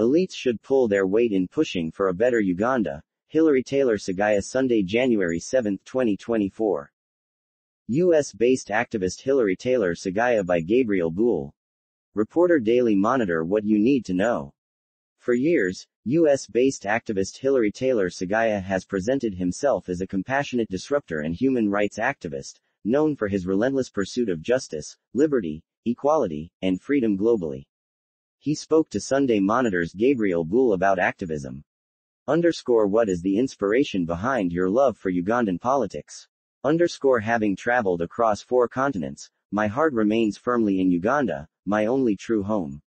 Elites should pull their weight in pushing for a better Uganda, Hillary Taylor Sseguya Sunday, January 7, 2024. U.S.-based activist Hillary Taylor Sseguya by Gabriel Buule. Reporter Daily Monitor. What you need to know. For years, U.S.-based activist Hillary Taylor Sseguya has presented himself as a compassionate disruptor and human rights activist, known for his relentless pursuit of justice, liberty, equality, and freedom globally. He spoke to Sunday Monitor's Gabriel Buule about activism. What is the inspiration behind your love for Ugandan politics? Having traveled across 4 continents, my heart remains firmly in Uganda, my only true home.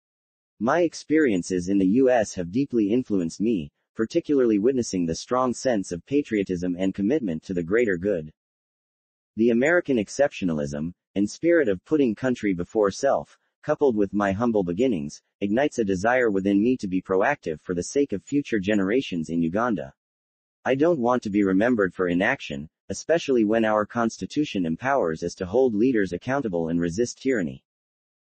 My experiences in the U.S. have deeply influenced me, particularly witnessing the strong sense of patriotism and commitment to the greater good. The American exceptionalism and spirit of putting country before self, coupled with my humble beginnings, ignites a desire within me to be proactive for the sake of future generations in Uganda. I don't want to be remembered for inaction, especially when our constitution empowers us to hold leaders accountable and resist tyranny.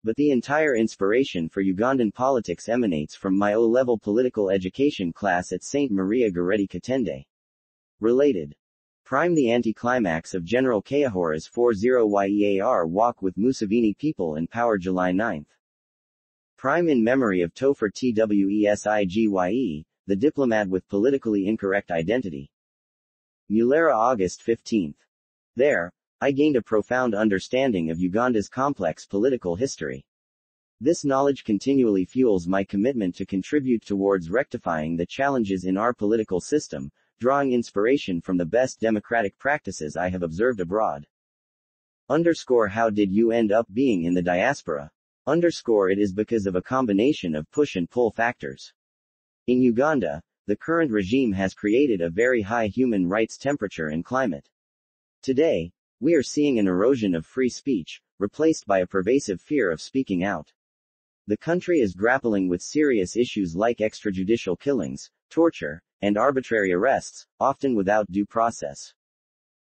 But the entire inspiration for Ugandan politics emanates from my O-level political education class at St Maria Goretti Katende. Related. Prime the anticlimax of General Kayahora's 40-year walk with Museveni people in power July 9. Prime in memory of Topher Twesigye, the diplomat with politically incorrect identity. Mulera, August 15. There, I gained a profound understanding of Uganda's complex political history. This knowledge continually fuels my commitment to contribute towards rectifying the challenges in our political system, drawing inspiration from the best democratic practices I have observed abroad. How did you end up being in the diaspora? It is because of a combination of push and pull factors. In Uganda, the current regime has created a very high human rights temperature and climate. Today, we are seeing an erosion of free speech, replaced by a pervasive fear of speaking out. The country is grappling with serious issues like extrajudicial killings, torture, and arbitrary arrests, often without due process.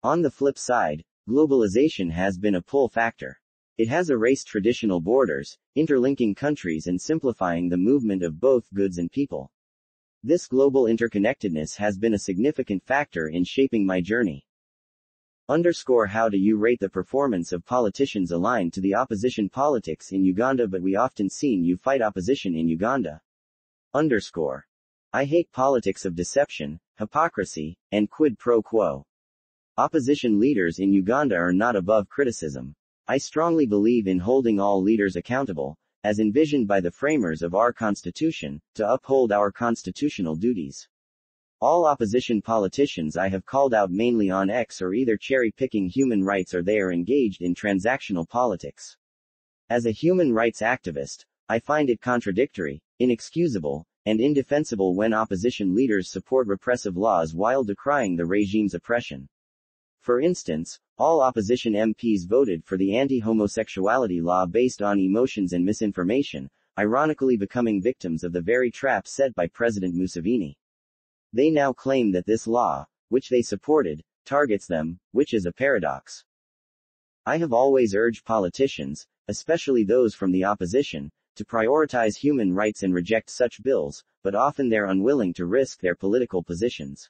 On the flip side, globalization has been a pull factor. It has erased traditional borders, interlinking countries and simplifying the movement of both goods and people. This global interconnectedness has been a significant factor in shaping my journey. How do you rate the performance of politicians aligned to the opposition politics in Uganda? But we often seen you fight opposition in Uganda. I hate politics of deception, hypocrisy, and quid pro quo. Opposition leaders in Uganda are not above criticism. I strongly believe in holding all leaders accountable, as envisioned by the framers of our constitution, to uphold our constitutional duties. All opposition politicians I have called out mainly on X are either cherry-picking human rights or they are engaged in transactional politics. As a human rights activist, I find it contradictory, inexcusable, and indefensible when opposition leaders support repressive laws while decrying the regime's oppression. For instance, all opposition MPs voted for the anti-homosexuality law based on emotions and misinformation, ironically becoming victims of the very trap set by President Museveni. They now claim that this law, which they supported, targets them, which is a paradox. I have always urged politicians, especially those from the opposition, to prioritize human rights and reject such bills, but often they're unwilling to risk their political positions.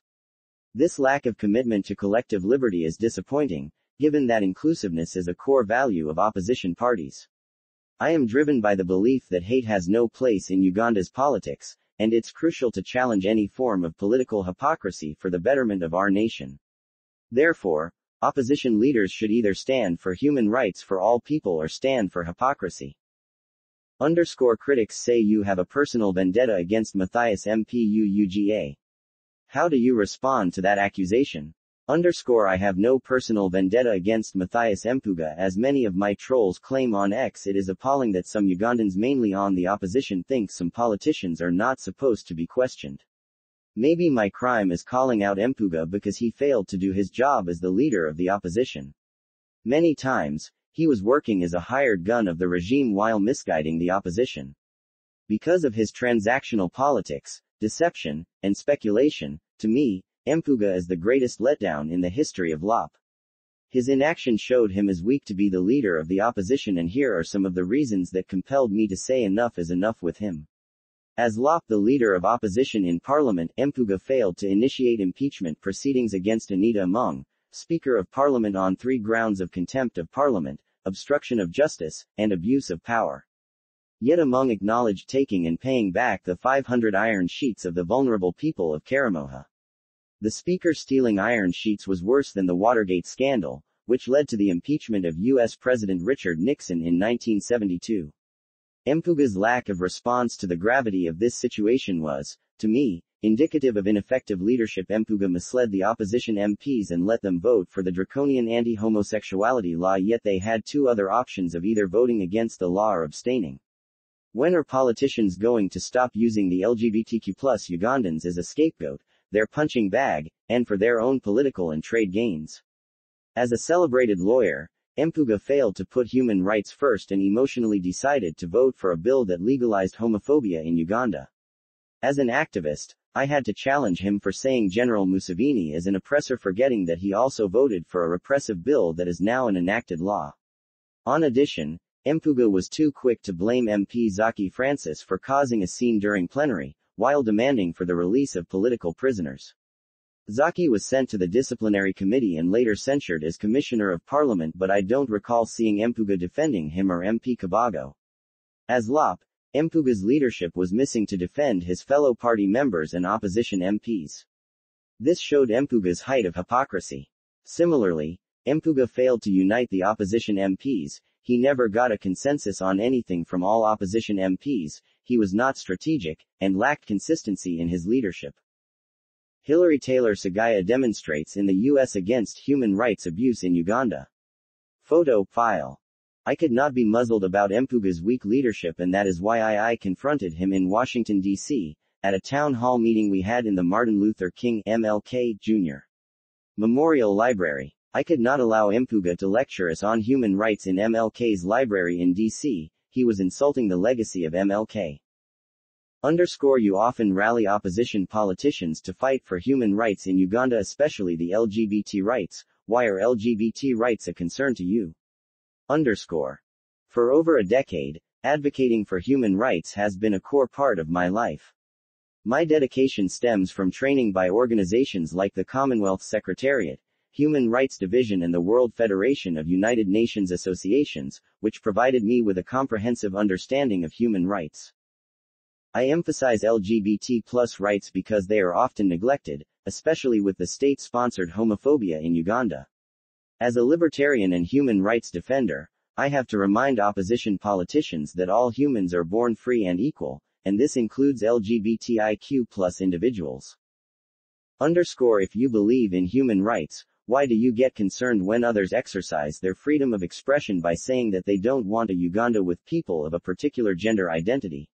This lack of commitment to collective liberty is disappointing, given that inclusiveness is a core value of opposition parties. I am driven by the belief that hate has no place in Uganda's politics, and it's crucial to challenge any form of political hypocrisy for the betterment of our nation. Therefore, opposition leaders should either stand for human rights for all people or stand for hypocrisy. Critics say you have a personal vendetta against Mathias Mpuuga. How do you respond to that accusation? I have no personal vendetta against Mathias Mpuuga, as many of my trolls claim on X. It is appalling that some Ugandans, mainly on the opposition, think some politicians are not supposed to be questioned. Maybe my crime is calling out Mpuuga because he failed to do his job as the leader of the opposition. Many times, he was working as a hired gun of the regime while misguiding the opposition. Because of his transactional politics, deception, and speculation, to me, Mpuuga is the greatest letdown in the history of LoP. His inaction showed him as weak to be the leader of the opposition, and here are some of the reasons that compelled me to say enough is enough with him. As LoP, the leader of opposition in parliament, Mpuuga failed to initiate impeachment proceedings against Anita Among, Speaker of Parliament, on 3 grounds of contempt of parliament, obstruction of justice, and abuse of power. Yet Among acknowledged taking and paying back the 500 iron sheets of the vulnerable people of Karamoha. The speaker stealing iron sheets was worse than the Watergate scandal, which led to the impeachment of U.S. President Richard Nixon in 1972. Mpuuga's lack of response to the gravity of this situation was, to me, indicative of ineffective leadership. Mpuuga misled the opposition MPs and let them vote for the draconian anti-homosexuality law, yet they had 2 other options of either voting against the law or abstaining. When are politicians going to stop using the LGBTQ+ Ugandans as a scapegoat, their punching bag, and for their own political and trade gains? As a celebrated lawyer, Mpuuga failed to put human rights first and emotionally decided to vote for a bill that legalized homophobia in Uganda. As an activist, I had to challenge him for saying General Museveni is an oppressor, forgetting that he also voted for a repressive bill that is now an enacted law. On addition, Mpuuga was too quick to blame MP Zaki Francis for causing a scene during plenary, while demanding for the release of political prisoners. Zaki was sent to the disciplinary committee and later censured as Commissioner of Parliament, but I don't recall seeing Mpuuga defending him or MP Kabago. As LoP, Mpuuga's leadership was missing to defend his fellow party members and opposition MPs. This showed Mpuuga's height of hypocrisy. Similarly, Mpuuga failed to unite the opposition MPs. He never got a consensus on anything from all opposition MPs. He was not strategic, and lacked consistency in his leadership. Hillary Taylor Sseguya demonstrates in the U.S. against human rights abuse in Uganda. Photo file. I could not be muzzled about Mpuuga's weak leadership, and that is why I confronted him in Washington, D.C., at a town hall meeting we had in the Martin Luther King MLK Jr. Memorial Library. I could not allow Mpuuga to lecture us on human rights in MLK's library in D.C. He was insulting the legacy of MLK. You often rally opposition politicians to fight for human rights in Uganda, especially the LGBT rights. Why are LGBT rights a concern to you? For over a decade, advocating for human rights has been a core part of my life. My dedication stems from training by organizations like the Commonwealth Secretariat, Human Rights Division, and the World Federation of United Nations Associations, which provided me with a comprehensive understanding of human rights. I emphasize LGBT+ rights because they are often neglected, especially with the state-sponsored homophobia in Uganda. As a libertarian and human rights defender, I have to remind opposition politicians that all humans are born free and equal, and this includes LGBTIQ+ individuals. If you believe in human rights, why do you get concerned when others exercise their freedom of expression by saying that they don't want a Uganda with people of a particular gender identity?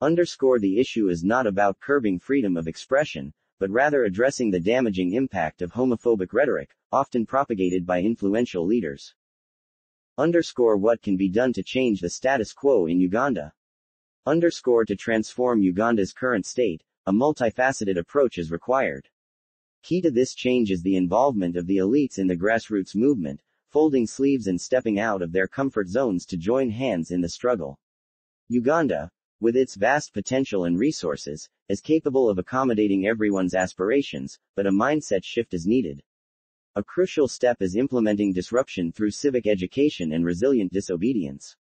The issue is not about curbing freedom of expression, but rather addressing the damaging impact of homophobic rhetoric, often propagated by influential leaders. What can be done to change the status quo in Uganda? To transform Uganda's current state, a multifaceted approach is required. Key to this change is the involvement of the elites in the grassroots movement, folding sleeves and stepping out of their comfort zones to join hands in the struggle. Uganda, with its vast potential and resources, is capable of accommodating everyone's aspirations, but a mindset shift is needed. A crucial step is implementing disruption through civic education and resilient disobedience.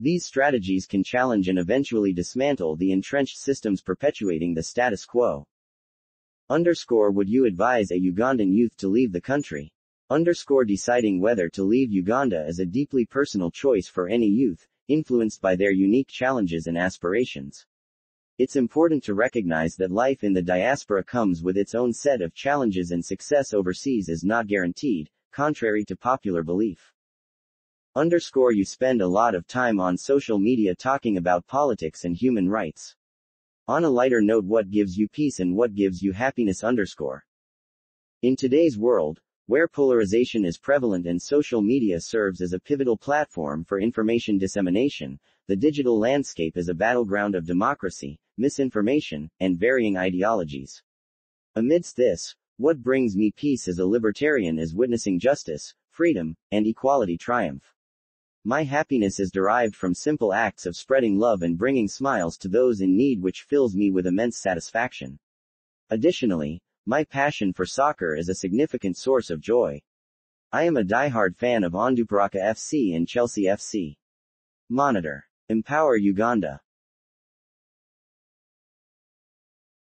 These strategies can challenge and eventually dismantle the entrenched systems perpetuating the status quo. Would you advise a Ugandan youth to leave the country? Deciding whether to leave Uganda is a deeply personal choice for any youth, influenced by their unique challenges and aspirations. It's important to recognize that life in the diaspora comes with its own set of challenges, and success overseas is not guaranteed, contrary to popular belief. You spend a lot of time on social media talking about politics and human rights. On a lighter note, what gives you peace and what gives you happiness? In today's world, where polarization is prevalent and social media serves as a pivotal platform for information dissemination, the digital landscape is a battleground of democracy, misinformation, and varying ideologies. Amidst this, what brings me peace as a libertarian is witnessing justice, freedom, and equality triumph. My happiness is derived from simple acts of spreading love and bringing smiles to those in need, which fills me with immense satisfaction. Additionally, my passion for soccer is a significant source of joy. I am a diehard fan of Onduparaka FC and Chelsea FC. Monitor. Empower Uganda.